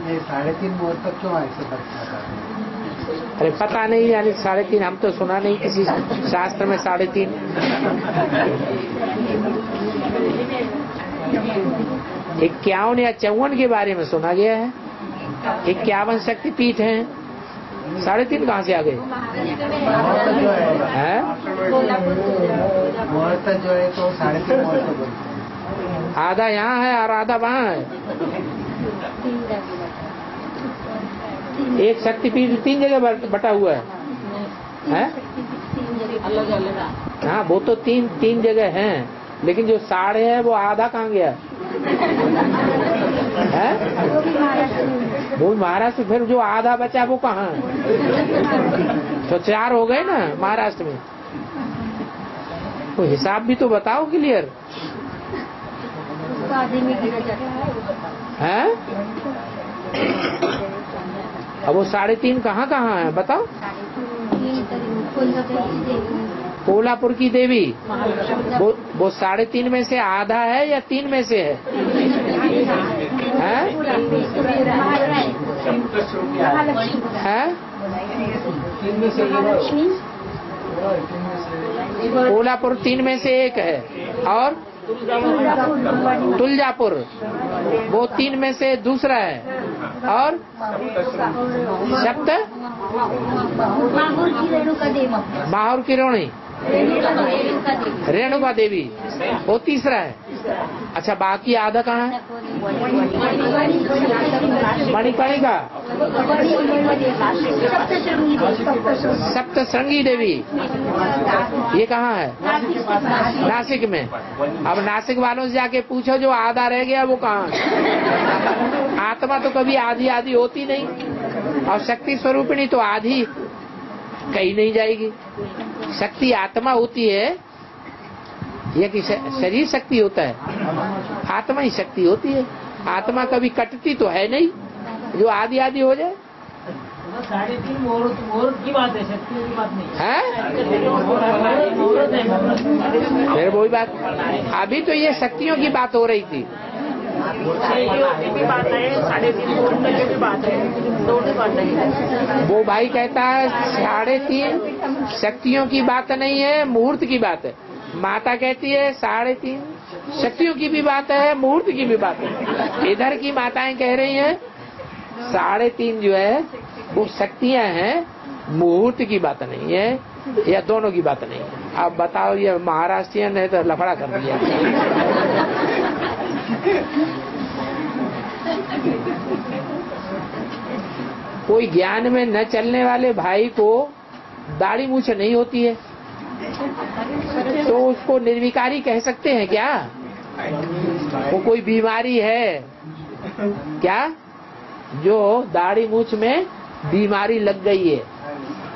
नहीं 3.5 मुहूर्त तक क्यों ऐसे पता है? अरे पता नहीं यानी 3.5 हम तो सुना नहीं किसी शास्त्र में 3.5 51 या 54 के बारे में सुना गया है। 51 शक्तिपीठ हैं, 3.5 कहाँ से आ गए? आधा यहाँ है और आधा वहाँ है। एक शक्तिपीठ 3 जगह बटा हुआ है। अलग अलग हाँ वो तो 3 जगह हैं, लेकिन जो 3.5 है वो आधा कहाँ गया है? वो महाराष्ट्र। फिर जो आधा बचा वो कहाँ? तो 4 हो गए ना महाराष्ट्र में। तो हिसाब भी तो बताओ क्लियर है। अब वो 3.5 कहाँ कहाँ है बताओ? कोल्हापुर की देवी वो 3.5 में से आधा है या 3 में से है? कोल्हापुर 3 में से 1 है और तुलजापुर वो 3 में से 2रा है और सप्त माहौर की रोणी रेणुका देवी वो 3रा है। अच्छा बाकी आधा कहाँ है? मणिकर्णिका सप्तशृंगी देवी ये कहाँ है? नासिक में। अब नासिक वालों से जाके पूछो जो आधा रह गया वो कहाँ है? आत्मा तो कभी आधी आधी होती नहीं और शक्ति स्वरूपिणी तो आधी कहीं नहीं जाएगी। शक्ति आत्मा होती है या कि शरीर शक्ति होता है? आत्मा ही शक्ति होती है, आत्मा कभी कटती तो है नहीं जो आधी आधी हो जाए। साढ़े तीन मोहर की बात है, शक्ति की बात नहीं है। फिर वही बात, अभी तो ये शक्तियों की बात हो रही थी, बात है साढ़े तीन मोहर की बात है, दोनों बात नहीं है। वो भाई कहता है साढ़े तीन शक्तियों की बात नहीं है, मुहूर्त की बात है। माता कहती है साढ़े तीन शक्तियों की भी बात है, मुहूर्त की भी बात है। इधर की माताएं कह रही हैं साढ़े तीन जो है वो शक्तियां हैं, मुहूर्त की बात नहीं है, या दोनों की बात नहीं है। आप बताओ ये महाराष्ट्रियन है तो लफड़ा कर दिया। कोई ज्ञान में न चलने वाले भाई को दाढ़ी मूछ नहीं होती है तो उसको निर्विकारी कह सकते हैं क्या? वो कोई बीमारी है क्या जो दाढ़ी मूछ में बीमारी लग गई है?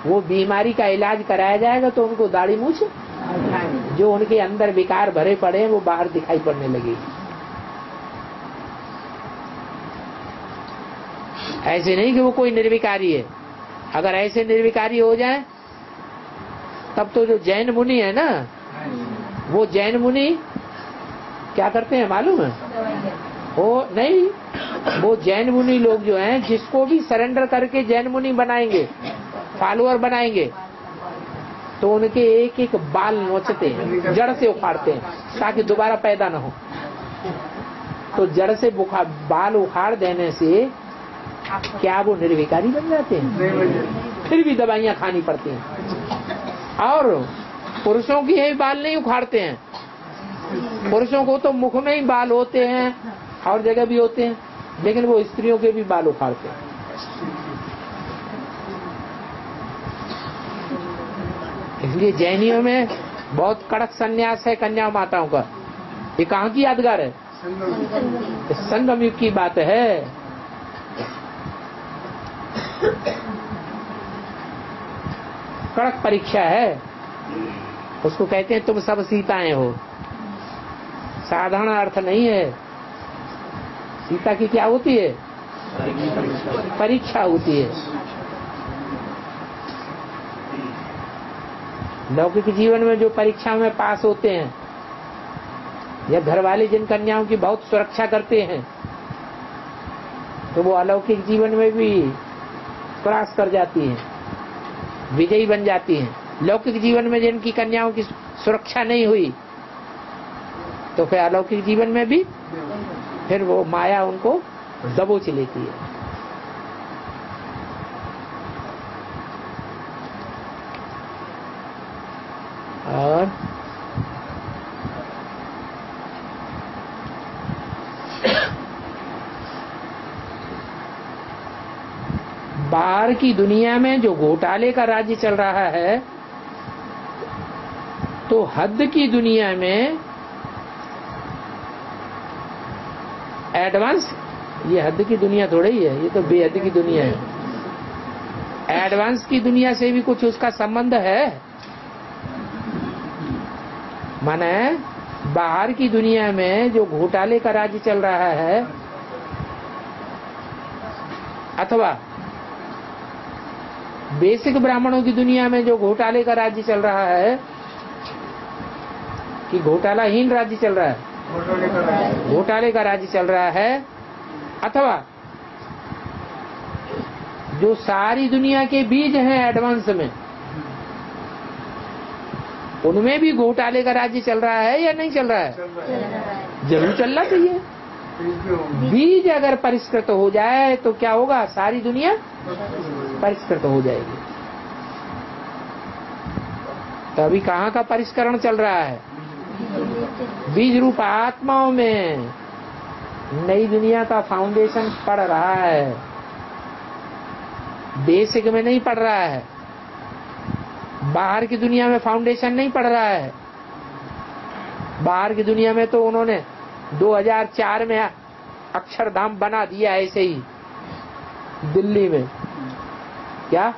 वो बीमारी का इलाज कराया जाएगा तो उनको दाढ़ी मूछ जो उनके अंदर विकार भरे पड़े हैं वो बाहर दिखाई पड़ने लगेगी। ऐसे नहीं कि वो कोई निर्विकारी है। अगर ऐसे निर्विकारी हो जाए तब तो जो जैन मुनि है ना, वो जैन मुनि क्या करते हैं मालूम है? वो नहीं, वो जैन मुनि लोग जो हैं जिसको भी सरेंडर करके जैन मुनि बनाएंगे, फॉलोअर बनाएंगे, तो उनके एक एक बाल नोचते हैं, जड़ से उखाड़ते हैं ताकि दोबारा पैदा न हो। तो जड़ से बाल उखाड़ देने से क्या वो निर्विकारी बन जाते हैं? फिर भी दवाइयाँ खानी पड़ती हैं। और पुरुषों की ही बाल नहीं उखाड़ते हैं, पुरुषों को तो मुख में ही बाल होते हैं और जगह भी होते हैं, लेकिन वो स्त्रियों के भी बाल उखाड़ते हैं। इसलिए जैनियों में बहुत कड़क संन्यास है कन्या माताओं का। ये कहाँ की यादगार है? संगम युग की बात है, कड़क परीक्षा है। उसको कहते हैं तुम सब सीताएं हो, साधारण अर्थ नहीं है। सीता की क्या होती है? परीक्षा होती है। लौकिक जीवन में जो परीक्षा में पास होते हैं या घर वाले जिन कन्याओं की बहुत सुरक्षा करते हैं तो वो अलौकिक जीवन में भी क्रॉस कर जाती है, विजयी बन जाती हैं। लौकिक जीवन में जिनकी कन्याओं की सुरक्षा नहीं हुई तो फिर अलौकिक जीवन में भी फिर वो माया उनको दबोच लेती है। और बाहर की दुनिया में जो घोटाले का राज्य चल रहा है तो हद की दुनिया में एडवांस, ये हद की दुनिया थोड़ी ही है, ये तो बेहद की दुनिया है। एडवांस की दुनिया से भी कुछ उसका संबंध है। माने बाहर की दुनिया में जो घोटाले का राज्य चल रहा है अथवा बेसिक ब्राह्मणों की दुनिया में जो घोटाले का राज्य चल रहा है कि घोटालाहीन राज्य चल रहा है, घोटाले का राज्य चल रहा है, अथवा जो सारी दुनिया के बीज हैं एडवांस में उनमें भी घोटाले का राज्य चल रहा है या नहीं चल रहा है? जरूर चलना चाहिए। बीज अगर परिष्कृत हो जाए तो क्या होगा? सारी दुनिया परिष्कृत हो जाएगी। तो अभी कहाँ का परिष्करण चल रहा है? बीज रूप आत्माओं में नई दुनिया का फाउंडेशन पड़ रहा है। बेसिक में नहीं पड़ रहा है, बाहर की दुनिया में फाउंडेशन नहीं पड़ रहा है। बाहर की दुनिया में तो उन्होंने 2004 में अक्षरधाम बना दिया ऐसे ही दिल्ली में। क्या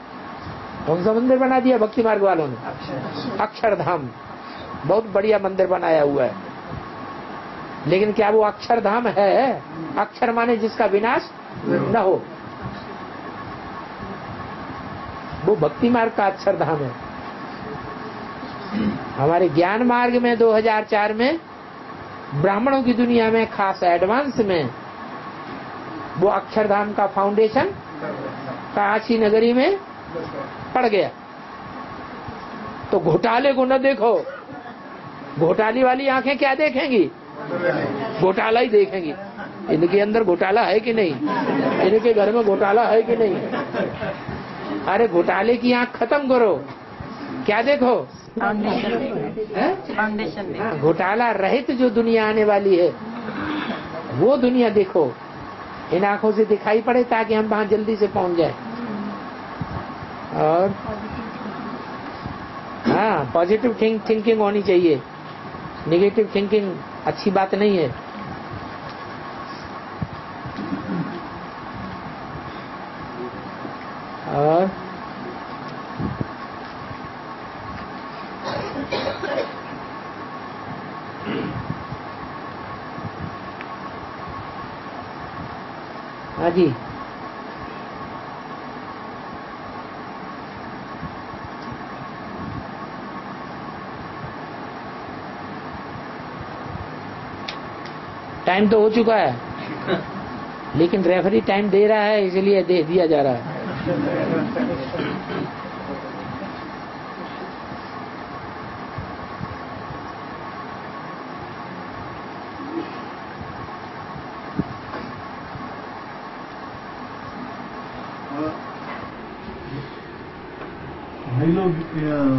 कौन सा मंदिर बना दिया भक्ति मार्ग वालों ने? अक्षरधाम। बहुत बढ़िया मंदिर बनाया हुआ है। लेकिन क्या वो अक्षरधाम है? अक्षर माने जिसका विनाश न हो, वो भक्ति मार्ग का अक्षरधाम है। हमारे ज्ञान मार्ग में 2004 में ब्राह्मणों की दुनिया में खास एडवांस में वो अक्षरधाम का फाउंडेशन काशी नगरी में पड़ गया। तो घोटाले को न देखो, घोटाली वाली आंखें क्या देखेंगी? घोटाला ही देखेंगी। इनके अंदर घोटाला है कि नहीं, इनके घर में घोटाला है कि नहीं। अरे घोटाले की आंख खत्म करो, क्या देखो? फाउंडेशन। घोटाला रहित जो दुनिया आने वाली है वो दुनिया देखो, इन आंखों से दिखाई पड़े ताकि हम वहाँ जल्दी से पहुँच जाए। और हाँ, पॉजिटिव थिंकिंग होनी चाहिए, नेगेटिव थिंकिंग अच्छी बात नहीं है। और हाँ जी, टाइम तो हो चुका है लेकिन रेफरी टाइम दे रहा है इसलिए दे दिया जा रहा है।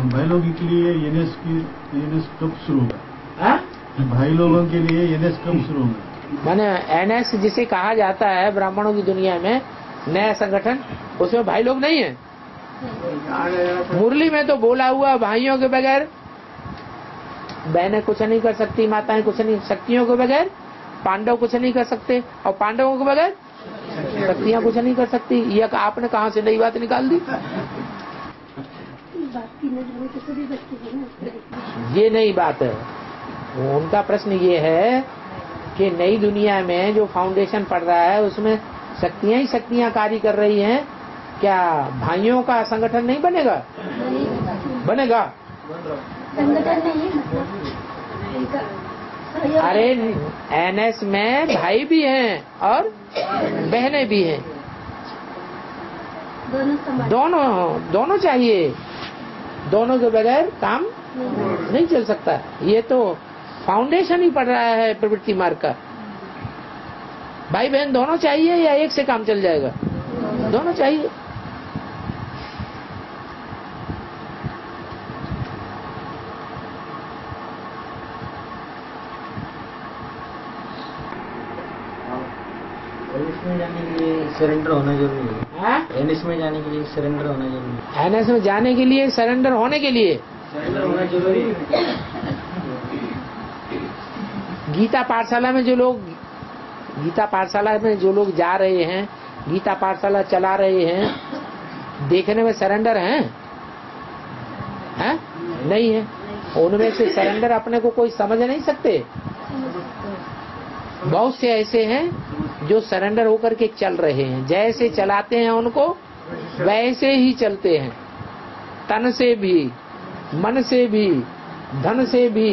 भाई लोग के लिए एनएस कब शुरू होगा? भाई लोगों के लिए एनएस कब शुरू होगा? माने एनएस जिसे कहा जाता है ब्राह्मणों की दुनिया में नया संगठन, उसमें भाई लोग नहीं है। मुरली में तो बोला हुआ, भाइयों के बगैर बहनें कुछ नहीं कर सकती, माताएं कुछ नहीं, शक्तियों के बगैर पांडव कुछ नहीं कर सकते और पांडवों के बगैर शक्तियाँ कुछ नहीं कर सकती। यह आपने कहाँ से नई बात निकाल दी? ये नई बात है। उनका प्रश्न ये है कि नई दुनिया में जो फाउंडेशन पड़ रहा है उसमें शक्तियाँ ही शक्तियाँ कार्य कर रही हैं, क्या भाइयों का संगठन नहीं बनेगा? बनेगा। अरे एनएस में भाई भी हैं और बहनें भी हैं, दोनों चाहिए, दोनों के बगैर काम नहीं चल सकता। ये तो फाउंडेशन ही पड़ रहा है प्रवृत्ति मार्ग का। भाई बहन दोनों चाहिए या एक से काम चल जाएगा? दोनों चाहिए। एनएस में जाने के लिए सरेंडर होना जरूरी है। एनएस में जाने के लिए सरेंडर होना जरूरी है। एनएस में जाने के लिए सरेंडर होने के लिए सरेंडर होना जरूरी है। गीता पाठशाला में जो लोग जा रहे हैं, गीता पाठशाला चला रहे हैं, देखने में सरेंडर हैं? नहीं है। उनमें से सरेंडर अपने को कोई समझ नहीं सकते। बहुत से ऐसे हैं जो सरेंडर होकर के चल रहे हैं, जैसे चलाते हैं उनको वैसे ही चलते हैं, तन से भी, मन से भी, धन से भी,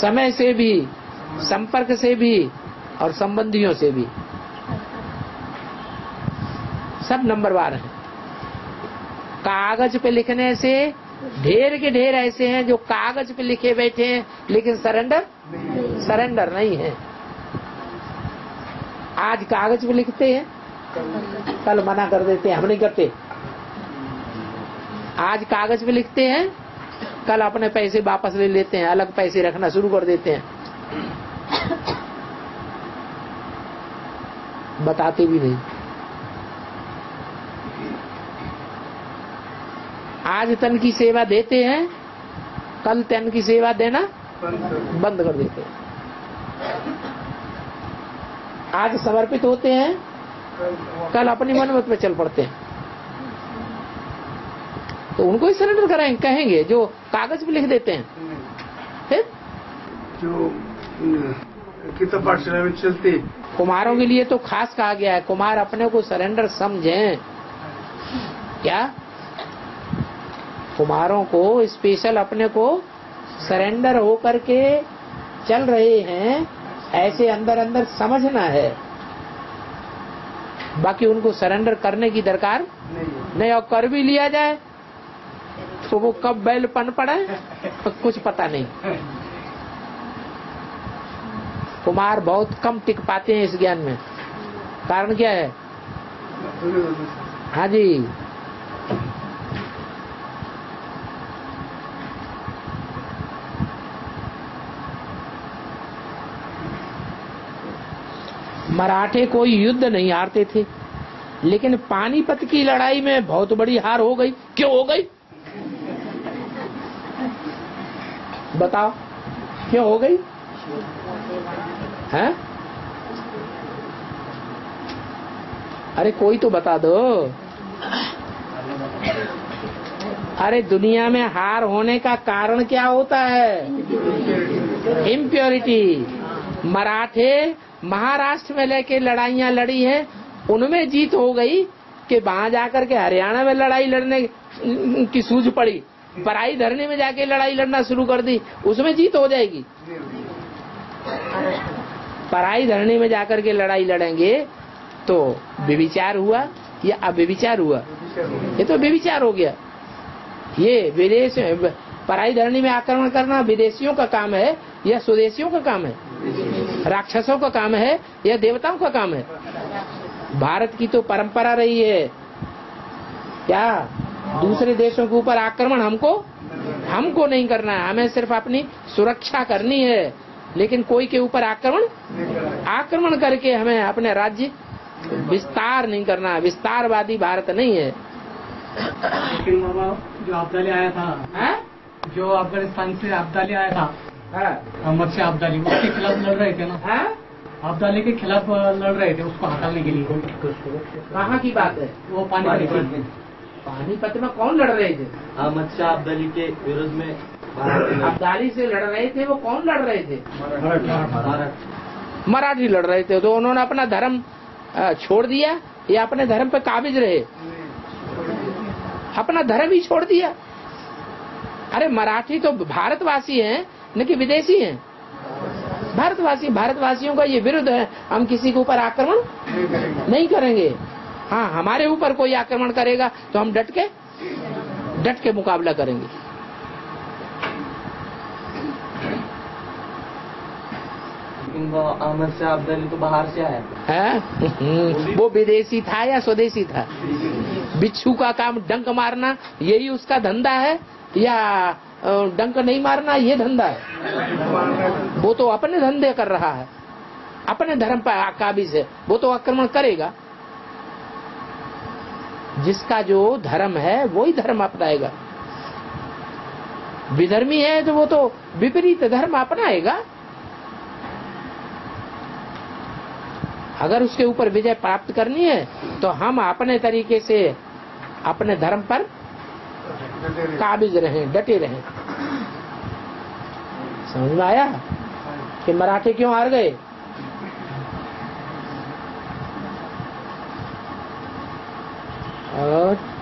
समय से भी, संपर्क से भी और संबंधियों से भी, सब नंबरवार हैं। कागज पे लिखने से ढेर के ढेर ऐसे हैं जो कागज पे लिखे बैठे हैं लेकिन सरेंडर नहीं है। आज कागज पे लिखते हैं, कल मना कर देते हैं, हम नहीं करते। आज कागज पे लिखते हैं, कल अपने पैसे वापस ले लेते हैं, अलग पैसे रखना शुरू कर देते हैं, बताते भी नहीं। आज तन की सेवा देते हैं, कल तन की सेवा देना बंद कर देते हैं। आज समर्पित होते हैं, कल अपनी मनमत पे चल पड़ते हैं। तो उनको ही सरेंडर कराएंगे कहेंगे जो कागज पे लिख देते हैं। फिर जो गीता पाठशाला में चलती। कुमारों के लिए तो खास कहा गया है, कुमार अपने को सरेंडर समझें। क्या कुमारों को स्पेशल अपने को सरेंडर हो करके चल रहे हैं, ऐसे अंदर अंदर समझना है, बाकी उनको सरेंडर करने की दरकार नहीं। और कर भी लिया जाए तो वो कब बैल पन पड़ा है कुछ पता नहीं। कुमार बहुत कम टिक पाते हैं इस ज्ञान में। कारण क्या है? हाँ जी, मराठे कोई युद्ध नहीं हारते थे, लेकिन पानीपत की लड़ाई में बहुत बड़ी हार हो गई। क्यों हो गई बताओ, क्यों हो गई? हैं? अरे कोई तो बता दो। अरे दुनिया में हार होने का कारण क्या होता है? इम्प्योरिटी। मराठे महाराष्ट्र में लेके लड़ाइयाँ लड़ी हैं, उनमें जीत हो गई कि वहाँ जाकर के हरियाणा में लड़ाई लड़ने की सूझ पड़ी, पराई धरने में जाके लड़ाई लड़ना शुरू कर दी, उसमें जीत हो जाएगी। पराई धरने में जाकर के लड़ाई लड़ेंगे तो व्यभिचार हुआ या अव्यभिचार हुआ? ये तो व्यभिचार हो गया। ये विदेश पराई धरने में आक्रमण करना विदेशियों का काम है या स्वदेशियों का काम है? राक्षसों का काम है या देवताओं का काम है? भारत की तो परंपरा रही है क्या, दूसरे देशों के ऊपर आक्रमण हमको नहीं करना है, हमें सिर्फ अपनी सुरक्षा करनी है। लेकिन कोई के ऊपर आक्रमण करके हमें अपने राज्य विस्तार नहीं करना है। विस्तारवादी भारत नहीं है। जो अब्दाली आया था, जो अफगानिस्तान से अब्दाली आया था, मत्स्य अब्दाली, उसके खिलाफ लड़ रहे थे ना, अब्दाली के खिलाफ लड़ रहे थे उसको हटाने के लिए। कहाँ की बात है? वो पानीपत में कौन लड़ रहे थे? मत्स्य अब्दाली के विरोध में। अब्दाली से लड़ रहे थे वो, कौन लड़ रहे थे? मराठी लड़ रहे थे। तो उन्होंने अपना धर्म छोड़ दिया या अपने धर्म पे काबिज रहे? अपना धर्म ही छोड़ दिया। अरे मराठी तो भारतवासी हैं, न कि विदेशी हैं। भारतवासी, भारतवासियों का ये विरुद्ध है, हम किसी के ऊपर आक्रमण नहीं करेंगे। हाँ, हमारे ऊपर कोई आक्रमण करेगा तो हम डट के मुकाबला करेंगे। अहमद शाह अब्दाली तो बाहर से आया है। वो विदेशी था या स्वदेशी था? बिच्छू का काम डंक मारना, यही उसका धंधा है या डंक नहीं मारना ये धंधा है? वो तो अपने धंधे कर रहा है, अपने धर्म पर काबिज है, वो तो आक्रमण करेगा। जिसका जो धर्म है वही धर्म अपनाएगा। विधर्मी है तो वो तो विपरीत धर्म अपनाएगा। अगर उसके ऊपर विजय प्राप्त करनी है तो हम अपने तरीके से अपने धर्म पर काबिज रहें, डटे रहें। समझ में आया कि मराठे क्यों हार गए? और